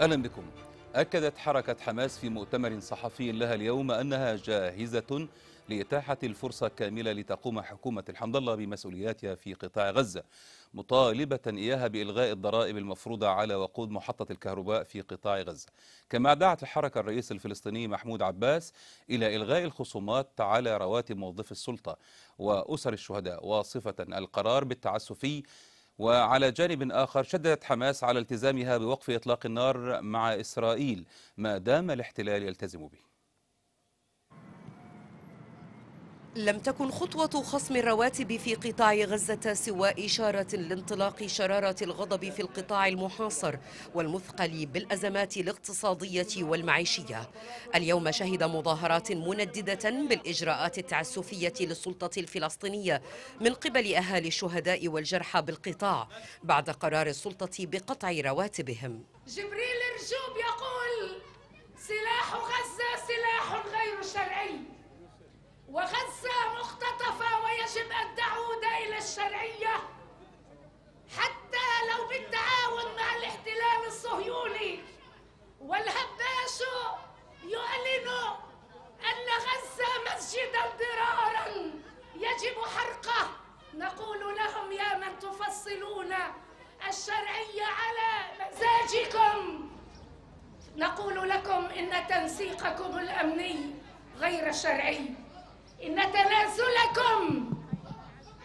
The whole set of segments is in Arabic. أهلا بكم. أكدت حركة حماس في مؤتمر صحفي لها اليوم أنها جاهزة لإتاحة الفرصة كاملة لتقوم حكومة الحمد لله بمسؤولياتها في قطاع غزة، مطالبة إياها بإلغاء الضرائب المفروضة على وقود محطة الكهرباء في قطاع غزة. كما دعت الحركة الرئيس الفلسطيني محمود عباس إلى إلغاء الخصومات على رواتب موظفي السلطة وأسر الشهداء، واصفة القرار بالتعسفي. وعلى جانب آخر شددت حماس على التزامها بوقف إطلاق النار مع إسرائيل ما دام الاحتلال يلتزم به. لم تكن خطوة خصم الرواتب في قطاع غزة سوى إشارة لانطلاق شرارة الغضب في القطاع المحاصر والمثقل بالأزمات الاقتصادية والمعيشية. اليوم شهد مظاهرات منددة بالإجراءات التعسفية للسلطة الفلسطينية من قبل أهالي الشهداء والجرحى بالقطاع بعد قرار السلطة بقطع رواتبهم. جبريل الرجوب يقول: سلاح غزة سلاح غير شرعي، وغزة مختطفة ويجب أن تعود إلى الشرعية حتى لو بالتعاون مع الاحتلال الصهيوني. والهباش يعلن أن غزة مسجدا ضرارا يجب حرقه. نقول لهم: يا من تفصلون الشرعية على مزاجكم، نقول لكم إن تنسيقكم الأمني غير شرعي، إن تنازلكم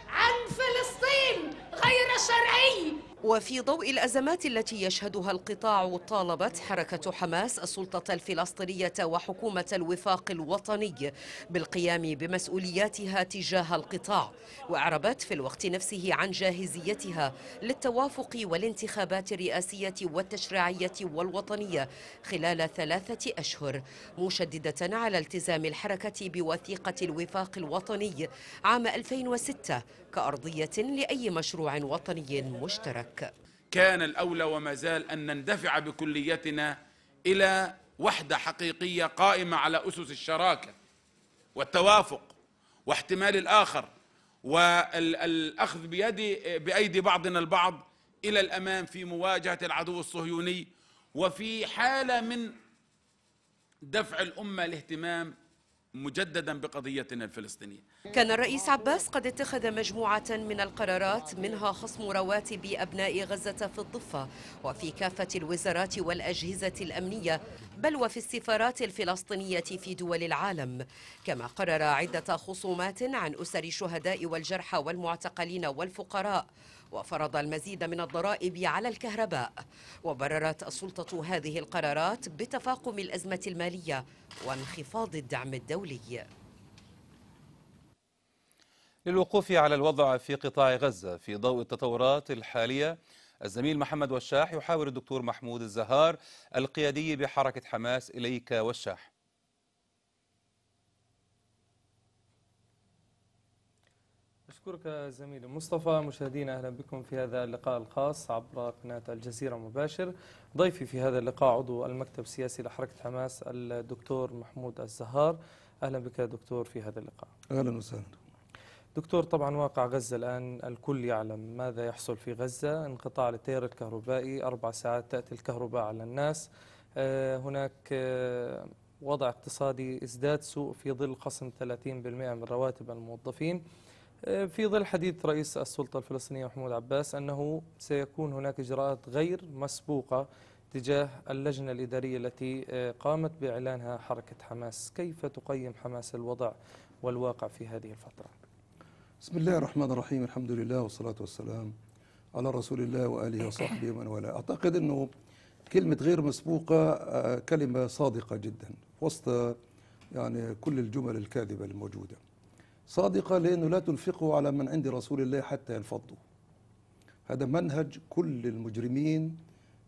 عن فلسطين غير شرعي. وفي ضوء الأزمات التي يشهدها القطاع، طالبت حركة حماس السلطة الفلسطينية وحكومة الوفاق الوطني بالقيام بمسؤولياتها تجاه القطاع، وأعربت في الوقت نفسه عن جاهزيتها للتوافق والانتخابات الرئاسية والتشريعية والوطنية خلال 3 أشهر، مشددة على التزام الحركة بوثيقة الوفاق الوطني عام 2006 كأرضية لأي مشروع وطني مشترك. كان الأولى وما زال أن نندفع بكليتنا إلى وحدة حقيقية قائمة على أسس الشراكة والتوافق واحتمال الآخر والأخذ بأيدي بعضنا البعض إلى الأمام في مواجهة العدو الصهيوني، وفي حالة من دفع الأمة الاهتمام مجددا بقضيتنا الفلسطينية. كان الرئيس عباس قد اتخذ مجموعة من القرارات، منها خصم رواتب أبناء غزة في الضفة وفي كافة الوزارات والأجهزة الأمنية، بل وفي السفارات الفلسطينية في دول العالم. كما قرر عدة خصومات عن أسر الشهداء والجرحى والمعتقلين والفقراء، وفرض المزيد من الضرائب على الكهرباء. وبررت السلطة هذه القرارات بتفاقم الأزمة المالية وانخفاض الدعم الدولي. للوقوف على الوضع في قطاع غزة في ضوء التطورات الحالية، الزميل محمد والشاح يحاور الدكتور محمود الزهار القيادي بحركة حماس. إليك والشاح. أشكرك زميلي مصطفى. مشاهدينا أهلا بكم في هذا اللقاء الخاص عبر قناة الجزيرة مباشر. ضيفي في هذا اللقاء عضو المكتب السياسي لحركة حماس الدكتور محمود الزهار. أهلا بك دكتور في هذا اللقاء. أهلا وسهلا دكتور. طبعا واقع غزة الآن الكل يعلم ماذا يحصل في غزة. انقطاع للتيار الكهربائي، 4 ساعات تأتي الكهرباء على الناس. هناك وضع اقتصادي ازداد سوء في ظل خصم 30% من رواتب الموظفين، في ظل حديث رئيس السلطة الفلسطينية محمود عباس أنه سيكون هناك إجراءات غير مسبوقة تجاه اللجنة الإدارية التي قامت بإعلانها حركة حماس. كيف تقيم حماس الوضع والواقع في هذه الفترة؟ بسم الله الرحمن الرحيم. الحمد لله والصلاة والسلام على رسول الله وآله وصحبه ومن والاه. أعتقد أنه كلمة غير مسبوقة كلمة صادقة جدا وسط يعني كل الجمل الكاذبة الموجودة. صادقة لأنه لا تنفقوا على من عند رسول الله حتى ينفضوا. هذا منهج كل المجرمين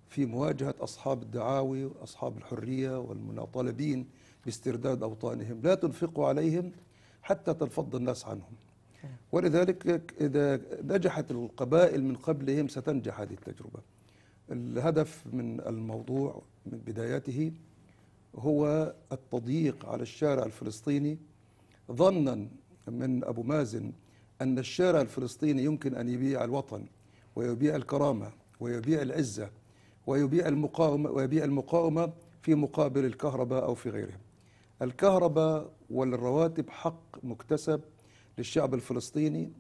في مواجهة أصحاب الدعاوي وأصحاب الحرية والمطالبين باسترداد أوطانهم. لا تنفقوا عليهم حتى تنفض الناس عنهم. ولذلك إذا نجحت القبائل من قبلهم ستنجح هذه التجربة. الهدف من الموضوع من بدايته هو التضييق على الشارع الفلسطيني، ظناً من أبو مازن أن الشارع الفلسطيني يمكن أن يبيع الوطن ويبيع الكرامة ويبيع العزة ويبيع المقاومة في مقابل الكهرباء أو في غيرها. الكهرباء والرواتب حق مكتسب للشعب الفلسطيني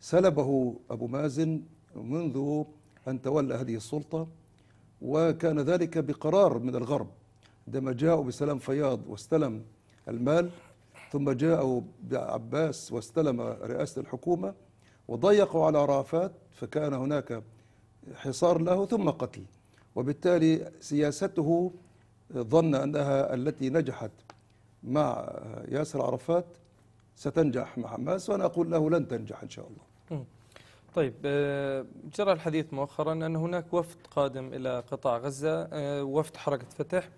سلبه أبو مازن منذ أن تولى هذه السلطة، وكان ذلك بقرار من الغرب عندما جاءوا بسلام فياض واستلم المال، ثم جاءوا بعباس واستلم رئاسة الحكومة، وضيقوا على عرفات فكان هناك حصار له ثم قتل. وبالتالي سياسته ظن أنها التي نجحت مع ياسر عرفات ستنجح مع حماس، وأنا أقول له لن تنجح إن شاء الله. طيب، جرى الحديث مؤخرا أن هناك وفد قادم إلى قطاع غزة، وفد حركة فتح.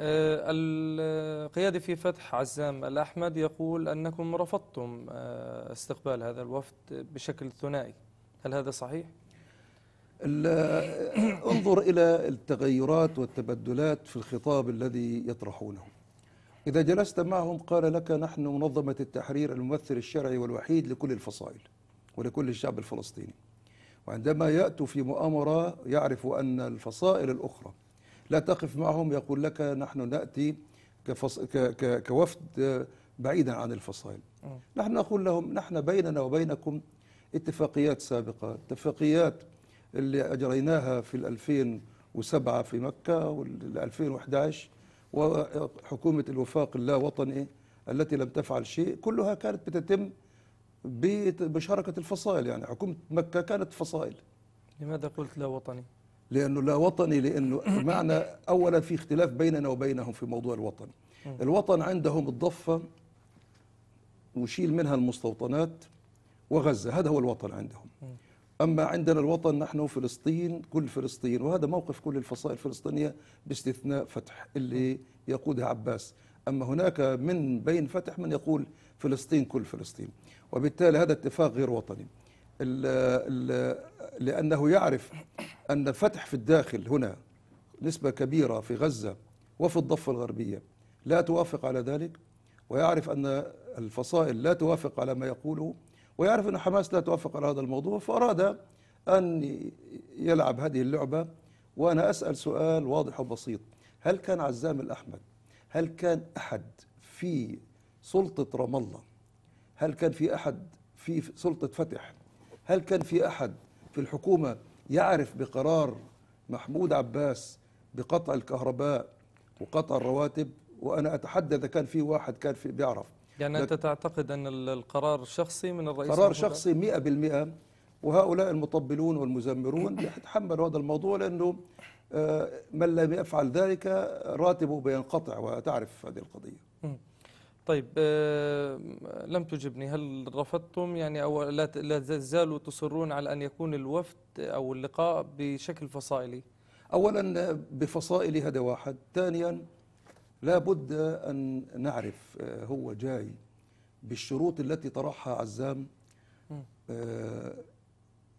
القيادي في فتح عزام الأحمد يقول أنكم رفضتم استقبال هذا الوفد بشكل ثنائي، هل هذا صحيح؟ انظر إلى التغيرات والتبدلات في الخطاب الذي يطرحونه. إذا جلست معهم قال لك نحن منظمة التحرير الممثل الشرعي والوحيد لكل الفصائل ولكل الشعب الفلسطيني، وعندما يأتوا في مؤامرة يعرف أن الفصائل الأخرى لا تقف معهم يقول لك نحن نأتي كوفد بعيدا عن الفصائل. نحن نقول لهم نحن بيننا وبينكم اتفاقيات سابقة، اتفاقيات اللي أجريناها في 2007 في مكة وال 2011 وحكومة الوفاق اللاوطني التي لم تفعل شيء، كلها كانت بتتم بمشاركة الفصائل. يعني حكومة مكة كانت فصائل. لماذا قلت لا وطني؟ لأنه لا وطني، لأنه معنى أولا في اختلاف بيننا وبينهم في موضوع الوطن. الوطن عندهم الضفة وشيل منها المستوطنات وغزة، هذا هو الوطن عندهم. أما عندنا الوطن نحن فلسطين، كل فلسطين، وهذا موقف كل الفصائل الفلسطينية باستثناء فتح اللي يقودها عباس. أما هناك من بين فتح من يقول فلسطين كل فلسطين، وبالتالي هذا اتفاق غير وطني، لأنه يعرف أن فتح في الداخل هنا نسبة كبيرة في غزة وفي الضفة الغربية لا توافق على ذلك، ويعرف أن الفصائل لا توافق على ما يقوله، ويعرف أن حماس لا توافق على هذا الموضوع، فأراد أن يلعب هذه اللعبة. وأنا أسأل سؤال واضح وبسيط، هل كان عزام الأحمد، هل كان أحد في سلطة رام الله، هل كان في أحد في سلطة فتح، هل كان في أحد في الحكومة يعرف بقرار محمود عباس بقطع الكهرباء وقطع الرواتب؟ وأنا أتحدى إذا كان في واحد كان في بيعرف. يعني أنت تعتقد أن القرار شخصي من الرئيس؟ قرار شخصي 100%، وهؤلاء المطبلون والمزمرون يتحملوا هذا الموضوع، لأنه من لم يفعل ذلك راتبه بينقطع، وتعرف هذه القضية. طيب، لم تجبني، هل رفضتم يعني أو لا زالوا تصرون على أن يكون الوفد أو اللقاء بشكل فصائلي؟ أولا بفصائلي هذا واحد، ثانيا لابد أن نعرف هو جاي بالشروط التي طرحها عزام.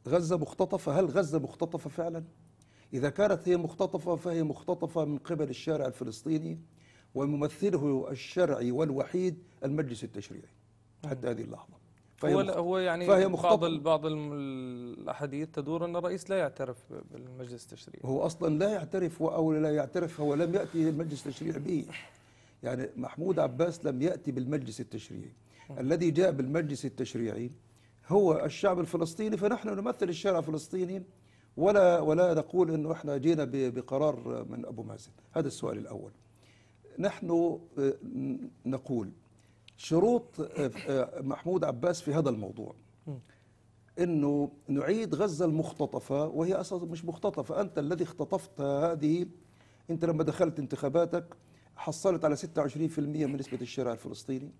غزة مختطفة، هل غزة مختطفة فعلا؟ إذا كانت هي مختطفة فهي مختطفة من قبل الشارع الفلسطيني وممثله الشرعي والوحيد المجلس التشريعي حتى هذه اللحظة. هو يعني بعض الأحاديث تدور أن الرئيس لا يعترف بالمجلس التشريعي. هو أصلا لا يعترف، أو لا يعترف هو لم يأتي المجلس التشريعي به. يعني محمود عباس لم يأتي بالمجلس التشريعي، الذي جاء بالمجلس التشريعي هو الشعب الفلسطيني، فنحن نمثل الشارع الفلسطيني ولا نقول أنه احنا جينا بقرار من أبو مازن. هذا السؤال الأول. نحن نقول شروط محمود عباس في هذا الموضوع أنه نعيد غزة المختطفة، وهي أصلا مش مختطفة، أنت الذي اختطفت هذه. أنت لما دخلت انتخاباتك حصلت على 26% من نسبة الشارع الفلسطيني،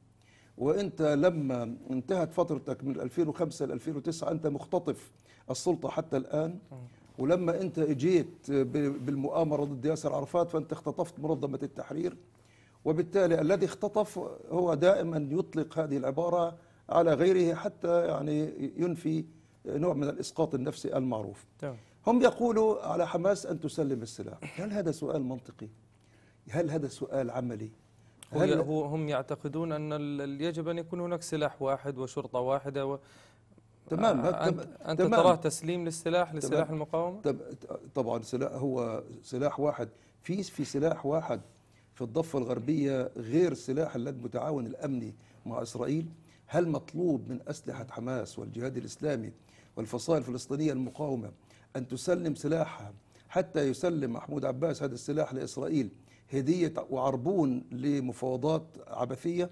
وأنت لما انتهت فترتك من 2005 إلى 2009 أنت مختطف السلطة حتى الآن، ولما أنت إجيت بالمؤامرة ضد ياسر عرفات فأنت اختطفت منظمة التحرير. وبالتالي الذي اختطف هو دائما يطلق هذه العبارة على غيره حتى يعني ينفي نوع من الإسقاط النفسي المعروف. هم يقولوا على حماس أن تسلم السلاح. هل هذا سؤال منطقي؟ هل هذا سؤال عملي؟ هل هم يعتقدون أن يجب أن يكون هناك سلاح واحد وشرطة واحدة تمام. أنت تراه تسليم للسلاح لسلاح المقاومة؟ طبعا سلاح هو سلاح واحد، في سلاح واحد في الضفة الغربية غير سلاح المتعاون الأمني مع إسرائيل. هل مطلوب من أسلحة حماس والجهاد الإسلامي والفصائل الفلسطينية المقاومة أن تسلم سلاحها حتى يسلم محمود عباس هذا السلاح لإسرائيل هدية وعربون لمفاوضات عبثية؟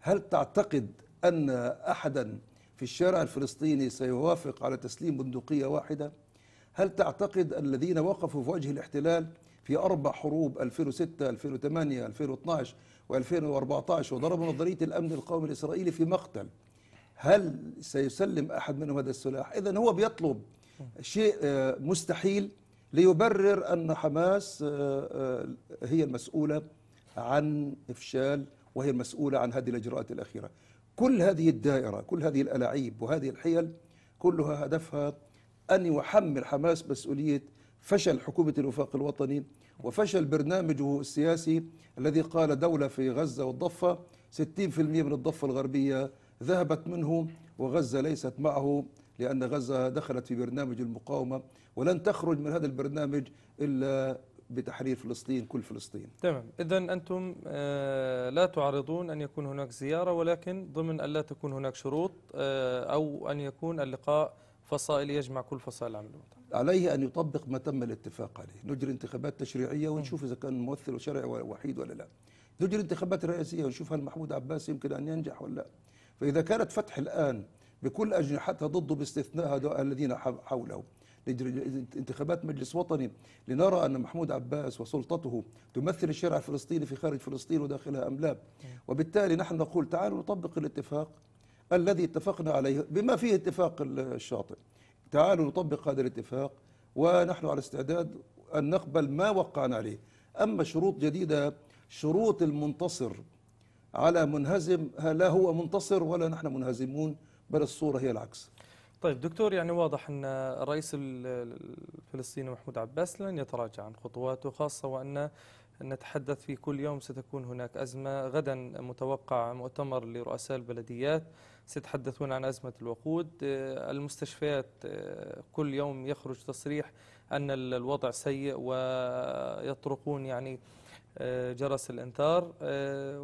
هل تعتقد أن أحدا في الشارع الفلسطيني سيوافق على تسليم بندقية واحدة؟ هل تعتقد الذين وقفوا في وجه الاحتلال في أربع حروب 2006 2008 2012 و2014 وضربوا نظرية الأمن القومي الإسرائيلي في مقتل، هل سيسلم أحد منهم هذا السلاح؟ إذن هو بيطلب شيء مستحيل ليبرر أن حماس هي المسؤولة عن إفشال وهي المسؤولة عن هذه الإجراءات الأخيرة. كل هذه الدائرة، كل هذه الألاعيب وهذه الحيل كلها هدفها أن يحمل حماس مسؤولية فشل حكومة الوفاق الوطني وفشل برنامجه السياسي الذي قال دولة في غزة والضفة. 60% من الضفة الغربية ذهبت منه وغزة ليست معه، لأن غزة دخلت في برنامج المقاومة ولن تخرج من هذا البرنامج إلا بتحرير فلسطين، كل فلسطين. تمام. إذن أنتم لا تعرضون أن يكون هناك زيارة، ولكن ضمن أن لا تكون هناك شروط أو أن يكون اللقاء فصائلي يجمع كل فصائل العمل الوطني. عليه أن يطبق ما تم الاتفاق عليه. نجري انتخابات تشريعية ونشوف إذا كان ممثل وشرعي وحيد ولا لا. نجري انتخابات رئاسية ونشوف هل محمود عباس يمكن أن ينجح ولا لا. فإذا كانت فتح الآن بكل أجنحتها ضده باستثناء الذين حوله، انتخابات مجلس وطني لنرى أن محمود عباس وسلطته تمثل الشارع الفلسطيني في خارج فلسطين وداخلها أم لا. وبالتالي نحن نقول تعالوا نطبق الاتفاق الذي اتفقنا عليه بما فيه اتفاق الشاطئ. تعالوا نطبق هذا الاتفاق ونحن على استعداد أن نقبل ما وقعنا عليه. أما شروط جديدة، شروط المنتصر على منهزم، لا هو منتصر ولا نحن منهزمون، بل الصورة هي العكس. طيب دكتور، يعني واضح أن الرئيس الفلسطيني محمود عباس لن يتراجع عن خطواته، خاصة وأن نتحدث في كل يوم ستكون هناك أزمة. غدا متوقع مؤتمر لرؤساء البلديات، سيتحدثون عن أزمة الوقود. المستشفيات كل يوم يخرج تصريح أن الوضع سيء ويطرقون يعني جرس الإنذار،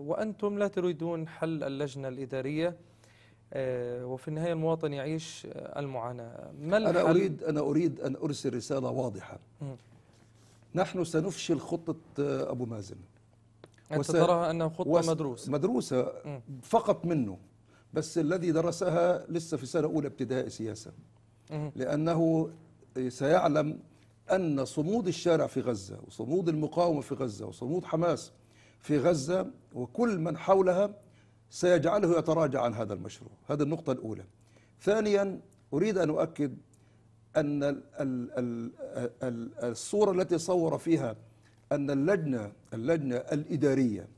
وأنتم لا تريدون حل اللجنة الإدارية، وفي النهاية المواطن يعيش المعاناة. أنا أريد أن أرسل رسالة واضحة. نحن سنفشل خطة أبو مازن. أنت تراها أنها خطة مدروسة؟ مدروسة فقط منه، بس الذي درسها لسه في سنة أولى ابتدائي سياسة، لأنه سيعلم أن صمود الشارع في غزة وصمود المقاومة في غزة وصمود حماس في غزة وكل من حولها سيجعله يتراجع عن هذا المشروع. هذه النقطة الأولى. ثانيا، أريد أن أؤكد أن الصورة التي صور فيها أن اللجنة الإدارية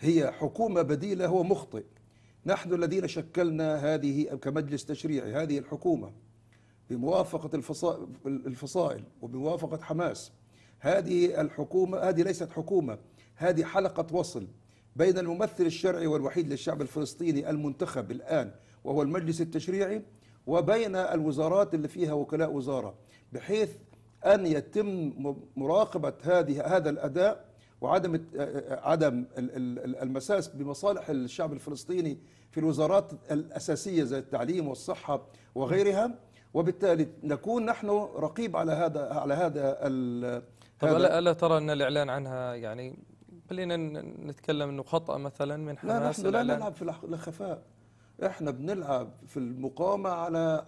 هي حكومة بديلة هو مخطئ. نحن الذين شكلنا هذه كمجلس تشريعي هذه الحكومة بموافقة الفصائل وبموافقة حماس. هذه الحكومة، هذه ليست حكومة، هذه حلقة وصل بين الممثل الشرعي والوحيد للشعب الفلسطيني المنتخب الآن وهو المجلس التشريعي، وبين الوزارات اللي فيها وكلاء وزارة، بحيث أن يتم مراقبة هذا الأداء وعدم المساس بمصالح الشعب الفلسطيني في الوزارات الأساسية زي التعليم والصحة وغيرها. وبالتالي نكون نحن رقيب على هذا. ألا ترى أن الإعلان عنها، يعني خلينا نتكلم أنه خطأ مثلا من حماس؟ لا، نحن لا نلعب في الخفاء، احنا بنلعب في المقاومة على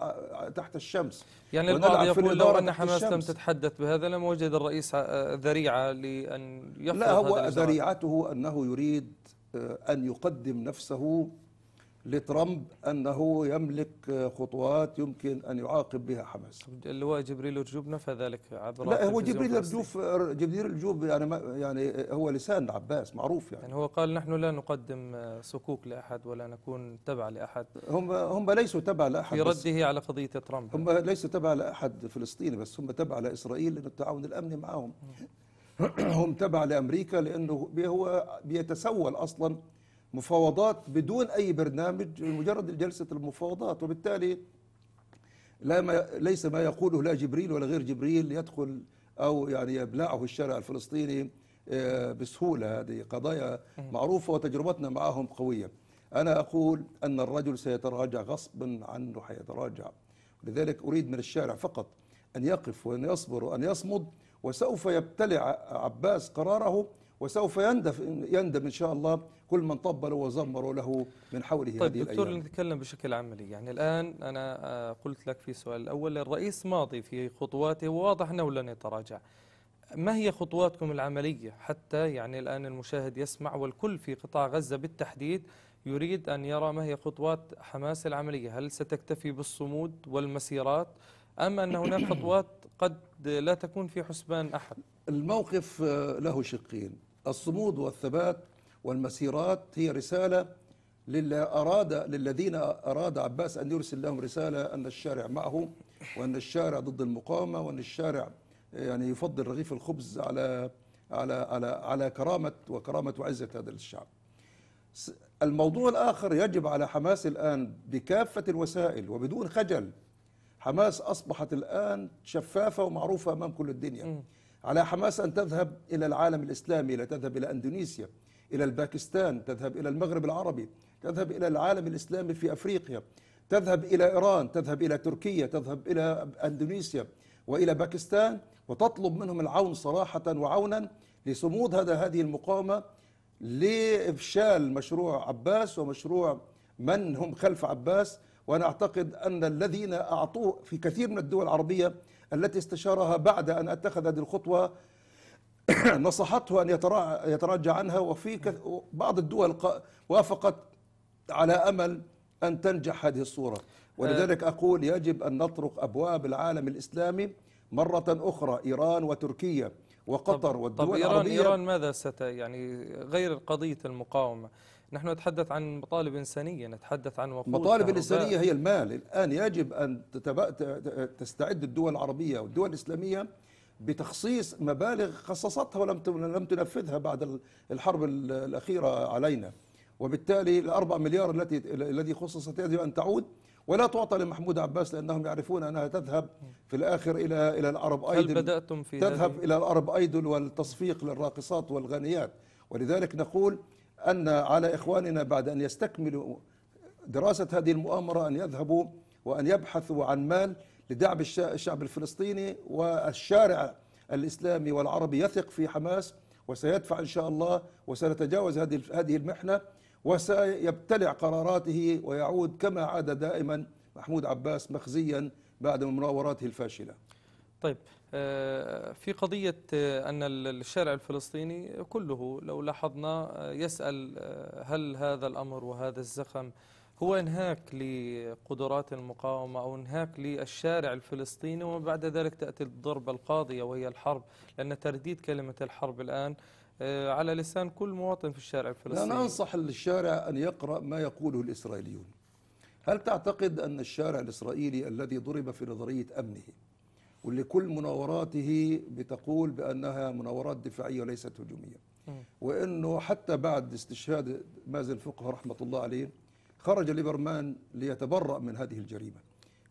تحت الشمس. يعني البعض يقول لو أن حماس لم تتحدث بهذا لم وجد الرئيس ذريعة لأن يفرض. لا، هو ذريعته أنه يريد أن يقدم نفسه لترامب أنه يملك خطوات يمكن أن يعاقب بها حماس. اللواء جبريل الرجوب نفى ذلك عبر. لا، هو جبريل الرجوب يعني هو لسان عباس معروف. يعني هو قال نحن لا نقدم صكوك لأحد ولا نكون تبع لأحد. هم ليسوا تبع لأحد. في رده على قضية ترامب. هم ليسوا تبع لأحد فلسطيني، بس هم تبع لإسرائيل لأن التعاون الأمني معهم. هم تبع لأمريكا لأنه هو بيتسول أصلاً مفاوضات بدون أي برنامج، مجرد جلسة المفاوضات. وبالتالي ليس ما يقوله لا جبريل ولا غير جبريل يدخل أو يعني يبلعه الشارع الفلسطيني بسهولة. هذه قضايا معروفة وتجربتنا معهم قوية. أنا أقول أن الرجل سيتراجع غصبا عنه، حيتراجع. لذلك أريد من الشارع فقط أن يقف وأن يصبر وأن يصمد، وسوف يبتلع عباس قراره، وسوف يندم إن شاء الله كل من طبل وزمر له من حوله هذه الأيام. طيب دكتور، لنتكلم بشكل عملي. يعني الآن أنا قلت لك في السؤال الأول الرئيس ماضي في خطواته وواضح أنه لن يتراجع. ما هي خطواتكم العملية حتى يعني الآن المشاهد يسمع والكل في قطاع غزة بالتحديد يريد أن يرى ما هي خطوات حماس العملية؟ هل ستكتفي بالصمود والمسيرات أم أن هناك خطوات قد لا تكون في حسبان أحد؟ الموقف له شقين، الصمود والثبات، والمسيرات هي رسالة للذين أراد عباس أن يرسل لهم رسالة أن الشارع معه، وأن الشارع ضد المقاومة، وأن الشارع يعني يفضل رغيف الخبز على على على على كرامة وعزة هذا الشعب. الموضوع الآخر، يجب على حماس الآن بكافة الوسائل وبدون خجل. حماس أصبحت الآن شفافة ومعروفة أمام كل الدنيا. على حماس أن تذهب إلى العالم الإسلامي، لا تذهب إلى أندونيسيا، إلى الباكستان، تذهب إلى المغرب العربي، تذهب إلى العالم الإسلامي في أفريقيا، تذهب إلى إيران، تذهب إلى تركيا، تذهب إلى أندونيسيا وإلى باكستان، وتطلب منهم العون صراحة وعونا لصمود هذه المقاومة، لإفشال مشروع عباس ومشروع من هم خلف عباس. وأنا أعتقد أن الذين أعطوه في كثير من الدول العربية التي استشارها بعد أن اتخذ هذه الخطوة نصحته أن يتراجع عنها، وفي بعض الدول وافقت على أمل أن تنجح هذه الصورة. ولذلك أقول يجب أن نطرق أبواب العالم الإسلامي مرة أخرى، إيران وتركيا وقطر والدول العربية. إيران ماذا يعني غير قضية المقاومة، نحن نتحدث عن مطالب إنسانية، نتحدث عن وقود. مطالب الإنسانية هي المال. الآن يجب أن تستعد الدول العربية والدول الإسلامية بتخصيص مبالغ خصصتها ولم تنفذها بعد الحرب الأخيرة علينا، وبالتالي ال4 مليار الذي خصصت يجب أن تعود ولا تعطى لمحمود عباس، لأنهم يعرفون أنها تذهب في الآخر إلى العرب أيدل. هل بدأتم في تذهب إلى العرب أيدل والتصفيق للراقصات والغنيات. ولذلك نقول أن على إخواننا بعد أن يستكملوا دراسة هذه المؤامرة أن يذهبوا وأن يبحثوا عن مال لدعم الشعب الفلسطيني، والشارع الإسلامي والعربي يثق في حماس وسيدفع إن شاء الله، وسنتجاوز هذه المحنة، وسيبتلع قراراته ويعود كما عاد دائما محمود عباس مخزيا بعد مناوراته الفاشلة. طيب في قضية أن الشارع الفلسطيني كله لو لاحظنا يسأل هل هذا الأمر وهذا الزخم هو انهاك لقدرات المقاومة أو انهاك للشارع الفلسطيني، وبعد ذلك تأتي الضربة القاضية وهي الحرب، لأن ترديد كلمة الحرب الآن على لسان كل مواطن في الشارع الفلسطيني. أنا أنصح للشارع أن يقرأ ما يقوله الإسرائيليون. هل تعتقد أن الشارع الإسرائيلي الذي ضرب في نظرية أمنه واللي كل مناوراته بتقول بأنها مناورات دفاعية وليست هجومية، وأنه حتى بعد استشهاد مازن فقاع رحمة الله عليه خرج ليبرمان ليتبرأ من هذه الجريمة؟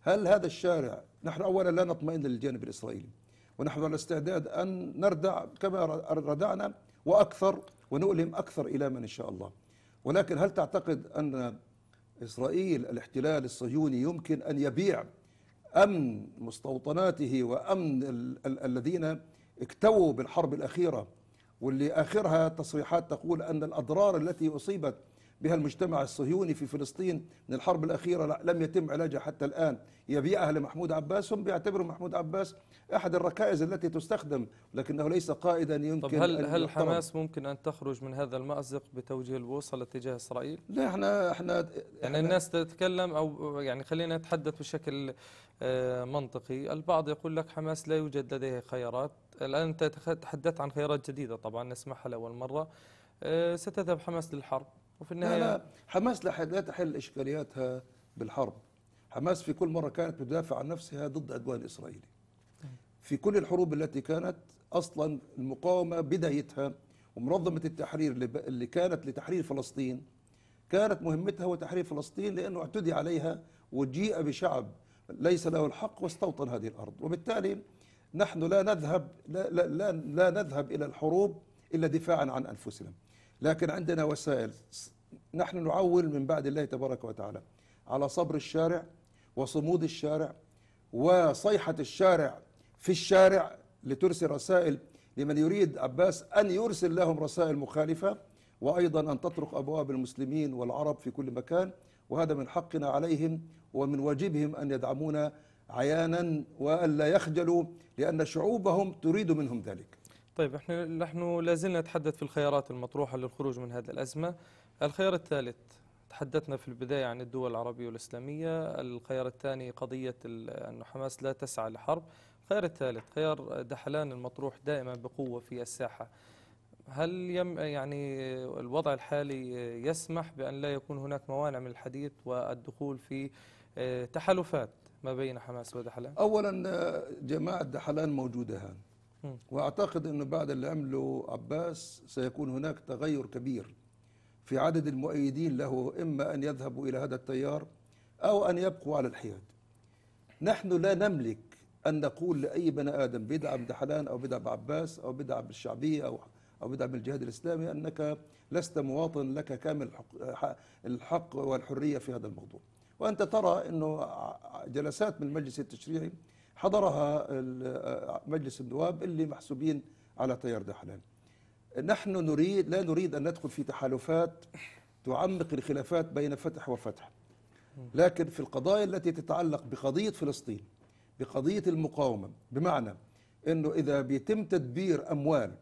هل هذا الشارع، نحن أولا لا نطمئن للجانب الإسرائيلي، ونحن على استعداد أن نردع كما ردعنا وأكثر ونؤلم أكثر إلاما إن شاء الله. ولكن هل تعتقد أن إسرائيل الاحتلال الصهيوني يمكن أن يبيع أمن مستوطناته وأمن الذين اكتووا بالحرب الأخيرة، واللي آخرها تصريحات تقول أن الأضرار التي أصيبت بها المجتمع الصهيوني في فلسطين من الحرب الأخيرة لم يتم علاجها حتى الآن، يبيعها لمحمود عباس؟ هم بيعتبروا محمود عباس أحد الركائز التي تستخدم، لكنه ليس قائدا يمكن. طب هل حماس ممكن أن تخرج من هذا المأزق بتوجيه البوصلة تجاه إسرائيل؟ لا، احنا يعني الناس تتكلم، أو يعني خلينا نتحدث بشكل منطقي. البعض يقول لك حماس لا يوجد لديها خيارات. الآن أنت تحدثت عن خيارات جديدة طبعا نسمعها لأول مرة، ستذهب حماس للحرب وفي النهاية. لا، حماس لا تحل إشكالياتها بالحرب. حماس في كل مرة كانت تدافع عن نفسها ضد عدوان إسرائيلي. في كل الحروب التي كانت أصلا المقاومة بدايتها ومنظمة التحرير اللي كانت لتحرير فلسطين، كانت مهمتها وتحرير فلسطين، لأنه اعتدي عليها وجيء بشعب ليس له الحق واستوطن هذه الأرض. وبالتالي نحن لا نذهب إلى الحروب إلا دفاعا عن أنفسنا، لكن عندنا وسائل. نحن نعول من بعد الله تبارك وتعالى على صبر الشارع وصمود الشارع وصيحة الشارع في الشارع لترسل رسائل لمن يريد عباس أن يرسل لهم رسائل مخالفة، وأيضا أن تطرق أبواب المسلمين والعرب في كل مكان، وهذا من حقنا عليهم ومن واجبهم أن يدعمونا عيانا وأن لا يخجلوا، لأن شعوبهم تريد منهم ذلك. طيب، نحن لازلنا نتحدث في الخيارات المطروحة للخروج من هذه الأزمة. الخيار الثالث تحدثنا في البداية عن الدول العربية والإسلامية، الخيار الثاني قضية أن حماس لا تسعى لحرب، الخيار الثالث خيار دحلان المطروح دائما بقوة في الساحة. هل يعني الوضع الحالي يسمح بأن لا يكون هناك موانع من الحديث والدخول في تحالفات ما بين حماس ودحلان؟ أولا جماعة دحلان موجودة هان، وأعتقد أنه بعد اللي عمله عباس سيكون هناك تغير كبير في عدد المؤيدين له، إما أن يذهبوا إلى هذا التيار أو أن يبقوا على الحياد. نحن لا نملك أن نقول لأي بني آدم بدعم دحلان أو بدعم عباس أو بدعم الشعبية أو بدعم الجهاد الإسلامي أنك لست مواطن، لك كامل الحق والحرية في هذا الموضوع. وأنت ترى أنه جلسات من المجلس التشريعي حضرها مجلس النواب اللي محسوبين على تيار دحلان. نحن لا نريد أن ندخل في تحالفات تعمق الخلافات بين فتح وفتح، لكن في القضايا التي تتعلق بقضية فلسطين، بقضية المقاومة، بمعنى أنه إذا بيتم تدبير أموال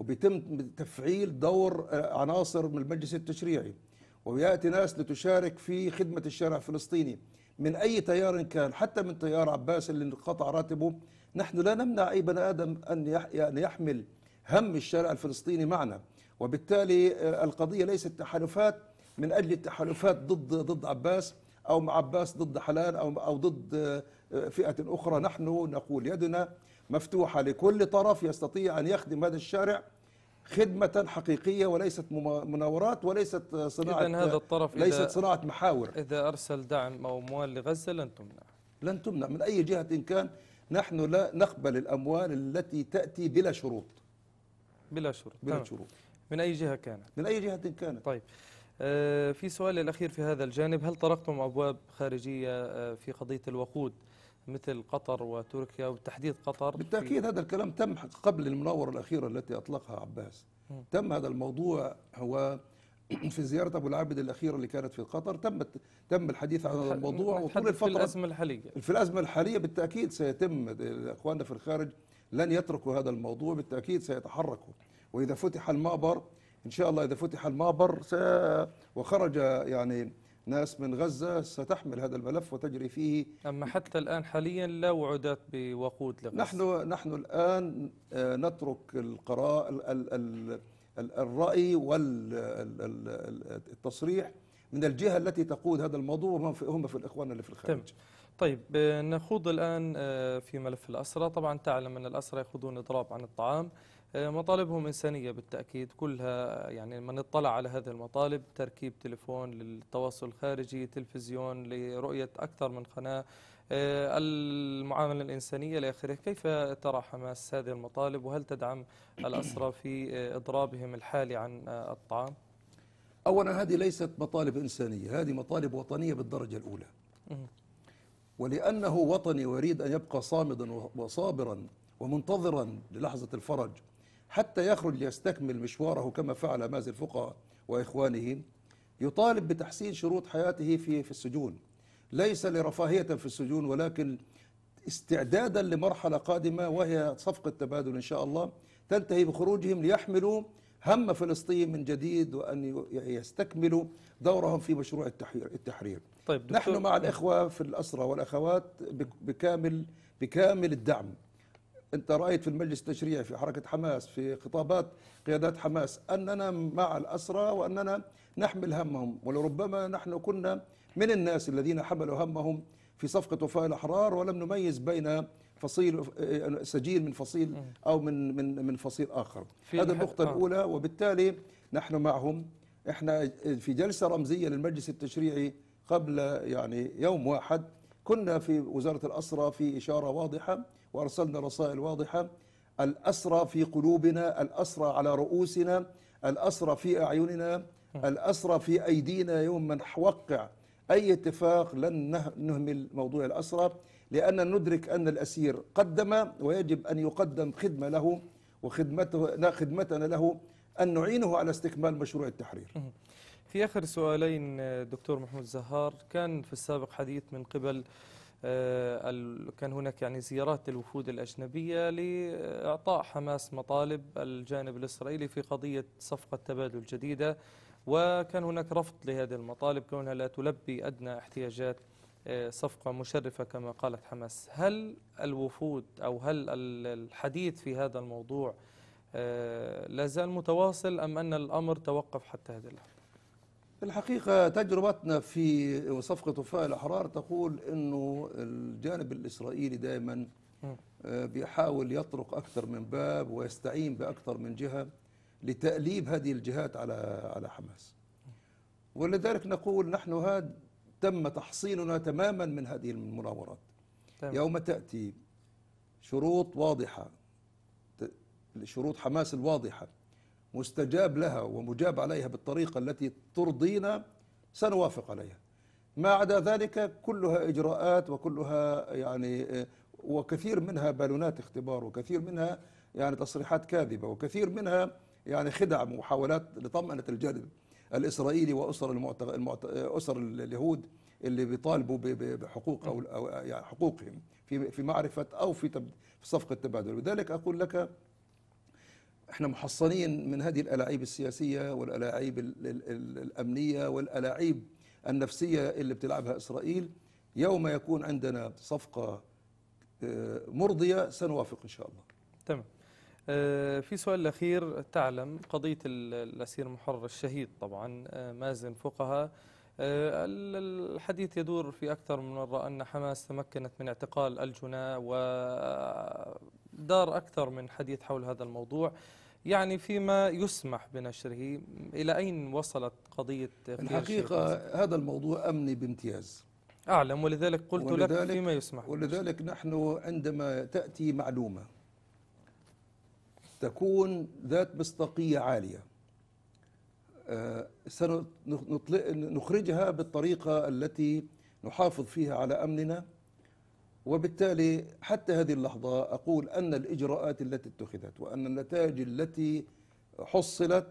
وبيتم تفعيل دور عناصر من المجلس التشريعي ويأتي ناس لتشارك في خدمة الشارع الفلسطيني من أي تيار كان، حتى من تيار عباس اللي انقطع راتبه، نحن لا نمنع أي بني آدم أن يحمل هم الشارع الفلسطيني معنا. وبالتالي القضية ليست تحالفات من أجل التحالفات ضد عباس أو مع عباس ضد حلال أو ضد فئة أخرى. نحن نقول يدنا مفتوحة لكل طرف يستطيع أن يخدم هذا الشارع خدمة حقيقية، وليست مناورات، وليست صناعة. إذن هذا الطرف ليست صناعة محاور. إذا أرسل دعم أو أموال لغزة لن تمنع من أي جهة إن كان. نحن لا نقبل الأموال التي تأتي بلا شروط من أي جهة كانت طيب، في سؤالي الأخير في هذا الجانب، هل طرقتم أبواب خارجية في قضية الوقود مثل قطر وتركيا وبالتحديد قطر؟ بالتأكيد هذا الكلام تم قبل المناورة الأخيرة التي أطلقها عباس. تم هذا الموضوع، هو في زيارة أبو العابد الأخيرة اللي كانت في قطر تم الحديث عن هذا الموضوع. وطول الفترة في الأزمة الحالية بالتأكيد سيتم. إخواننا في الخارج لن يتركوا هذا الموضوع، بالتأكيد سيتحركوا. وإذا فتح المعبر إن شاء الله، إذا فتح المعبر وخرج يعني ناس من غزة، ستحمل هذا الملف وتجري فيه. أما حتى الآن حاليا لا وعودات بوقود لغزة. نحن الآن نترك القراء الرأي والتصريح من الجهة التي تقود هذا الموضوع، هم في الإخوان اللي في الخارج. طيب، نخوض الآن في ملف الأسرى. طبعا تعلم أن الأسرى يخوضون إضراب عن الطعام، مطالبهم إنسانية بالتأكيد كلها. يعني من اطلع على هذه المطالب، تركيب تليفون للتواصل الخارجي، تلفزيون لرؤية أكثر من قناة، المعاملة الإنسانية لآخره. كيف ترى حماس هذه المطالب، وهل تدعم الأسرى في إضرابهم الحالي عن الطعام؟ أولا هذه ليست مطالب إنسانية، هذه مطالب وطنية بالدرجة الأولى. ولأنه وطني ويريد أن يبقى صامدا وصابرا ومنتظرا للحظة الفرج حتى يخرج ليستكمل مشواره كما فعل مازن فقاع وإخوانه، يطالب بتحسين شروط حياته في السجون، ليس لرفاهية في السجون، ولكن استعدادا لمرحلة قادمة وهي صفقة تبادل إن شاء الله تنتهي بخروجهم ليحملوا هم فلسطين من جديد وأن يستكملوا دورهم في مشروع التحرير. طيب، نحن مع الإخوة في الأسرى والأخوات بكامل الدعم. أنت رأيت في المجلس التشريعي، في حركة حماس، في خطابات قيادات حماس أننا مع الأسرى وأننا نحمل همهم، ولربما نحن كنا من الناس الذين حملوا همهم في صفقة وفاء الأحرار ولم نميز بين فصيل سجين من فصيل أو من من من فصيل آخر. هذا النقطة الأولى، وبالتالي نحن معهم. احنا في جلسة رمزية للمجلس التشريعي قبل يعني يوم واحد كنا في وزارة الأسرى في إشارة واضحة وأرسلنا رسائل واضحة: الأسرى في قلوبنا، الأسرى على رؤوسنا، الأسرى في أعيننا، الأسرى في أيدينا. يوم من وقع أي اتفاق لن نهمل موضوع الأسرى، لأن ندرك أن الأسير قدم ويجب أن يقدم خدمة له، وخدمتنا له أن نعينه على استكمال مشروع التحرير. في آخر سؤالين دكتور محمود الزهار، كان في السابق حديث من قبل كان هناك يعني زيارات للوفود الأجنبية لإعطاء حماس مطالب الجانب الإسرائيلي في قضية صفقة تبادل جديدة، وكان هناك رفض لهذه المطالب كونها لا تلبي أدنى احتياجات صفقة مشرفة كما قالت حماس. هل الوفود أو هل الحديث في هذا الموضوع لا زال متواصل أم أن الأمر توقف حتى هذا اللحظة؟ الحقيقة تجربتنا في صفقة وفاء الأحرار تقول أنه الجانب الإسرائيلي دائما بيحاول يطرق أكثر من باب ويستعين بأكثر من جهة لتأليب هذه الجهات على حماس، ولذلك نقول نحن تم تحصيننا تماما من هذه المناورات. يوم تأتي شروط واضحة، شروط حماس الواضحة مستجاب لها ومجاب عليها بالطريقة التي ترضينا سنوافق عليها. ما عدا ذلك كلها إجراءات، وكلها يعني وكثير منها بالونات اختبار، وكثير منها يعني تصريحات كاذبة، وكثير منها يعني خدع محاولات لطمأنة الجانب الإسرائيلي وأسر أسر اليهود اللي بيطالبوا بحقوق أو يعني حقوقهم في معرفة أو في صفقة تبادل. لذلك أقول لك احنا محصنين من هذه الألاعيب السياسية والألاعيب الأمنية والألاعيب النفسية اللي بتلعبها إسرائيل. يوم يكون عندنا صفقة مرضية سنوافق إن شاء الله. تمام. في سؤال الأخير، تعلم قضية الأسير المحرر الشهيد طبعا مازن فقاع، الحديث يدور في أكثر من مرة أن حماس تمكنت من اعتقال الجناة، ودار أكثر من حديث حول هذا الموضوع، يعني فيما يسمح بنشره إلى أين وصلت قضية الحقيقة هذا الموضوع أمني بامتياز أعلم، ولذلك قلت لك فيما يسمح. ولذلك نحن عندما تأتي معلومة تكون ذات مصداقية عالية سنخرجها بالطريقة التي نحافظ فيها على أمننا. وبالتالي حتى هذه اللحظة أقول أن الإجراءات التي اتخذت وأن النتائج التي حصلت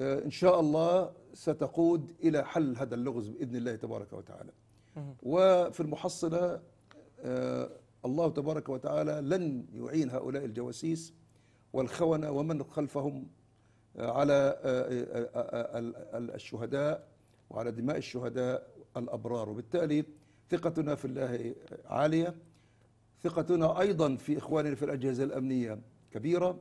إن شاء الله ستقود إلى حل هذا اللغز بإذن الله تبارك وتعالى. وفي المحصلة الله تبارك وتعالى لن يعين هؤلاء الجواسيس والخونة ومن خلفهم على الشهداء وعلى دماء الشهداء الأبرار. وبالتالي ثقتنا في الله عالية، ثقتنا أيضا في إخواننا في الأجهزة الأمنية كبيرة،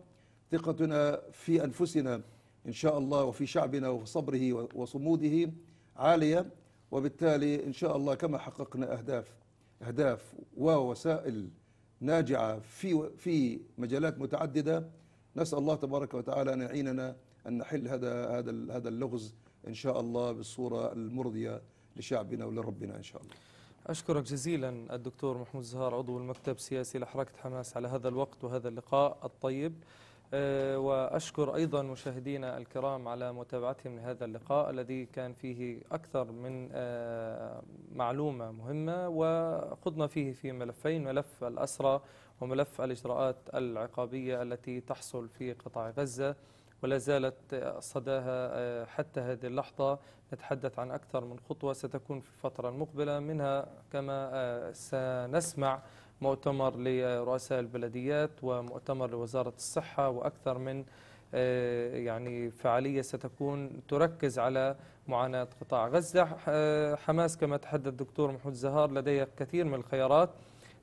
ثقتنا في أنفسنا إن شاء الله وفي شعبنا وفي صبره وصموده عالية. وبالتالي إن شاء الله كما حققنا أهداف ووسائل ناجعة في مجالات متعددة، نسأل الله تبارك وتعالى أن يعيننا أن نحل هذا اللغز إن شاء الله بالصورة المرضية لشعبنا ولربنا إن شاء الله. أشكرك جزيلا الدكتور محمود الزهار، عضو المكتب السياسي لحركة حماس، على هذا الوقت وهذا اللقاء الطيب، وأشكر أيضا مشاهدينا الكرام على متابعتهم لهذا اللقاء الذي كان فيه أكثر من معلومة مهمة، وخضنا فيه في ملفين: ملف الأسرى وملف الإجراءات العقابية التي تحصل في قطاع غزة ولا زالت صداها حتى هذه اللحظة. نتحدث عن أكثر من خطوة ستكون في الفترة المقبلة، منها كما سنسمع مؤتمر لرؤساء البلديات ومؤتمر لوزارة الصحة، وأكثر من يعني فعالية ستكون تركز على معاناة قطاع غزة. حماس كما تحدث الدكتور محمود الزهار لديها كثير من الخيارات: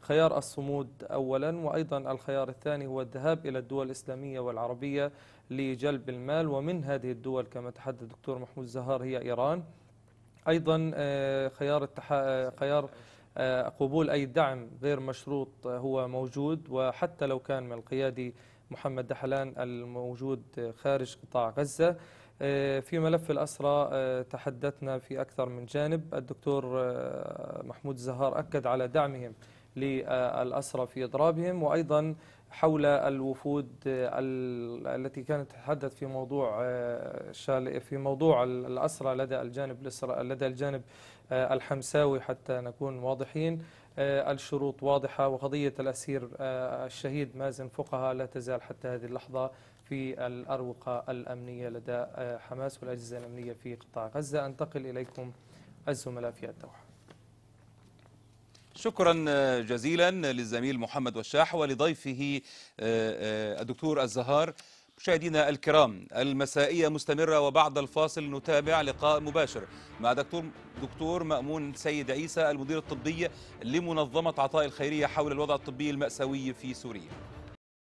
خيار الصمود أولا، وأيضا الخيار الثاني هو الذهاب إلى الدول الإسلامية والعربية لجلب المال، ومن هذه الدول كما تحدث الدكتور محمود الزهار هي إيران. أيضا خيار قبول أي دعم غير مشروط هو موجود، وحتى لو كان من القيادي محمد دحلان الموجود خارج قطاع غزة. في ملف الأسرى تحدثنا في أكثر من جانب. الدكتور محمود الزهار أكد على دعمهم للأسرى في إضرابهم، وأيضا حول الوفود التي كانت تتحدث في موضوع الأسرى لدى الجانب الحمساوي، حتى نكون واضحين. الشروط واضحة، وقضية الأسير الشهيد مازن فقاع لا تزال حتى هذه اللحظة في الأروقة الأمنية لدى حماس والأجهزة الأمنية في قطاع غزة. أنتقل إليكم الزملاء في الدوحة. شكرا جزيلا للزميل محمد والشاح ولضيفه الدكتور الزهار. مشاهدينا الكرام، المسائية مستمرة وبعد الفاصل نتابع لقاء مباشر مع دكتور مأمون سيد عيسى المدير الطبي لمنظمة عطاء الخيرية حول الوضع الطبي المأساوي في سوريا.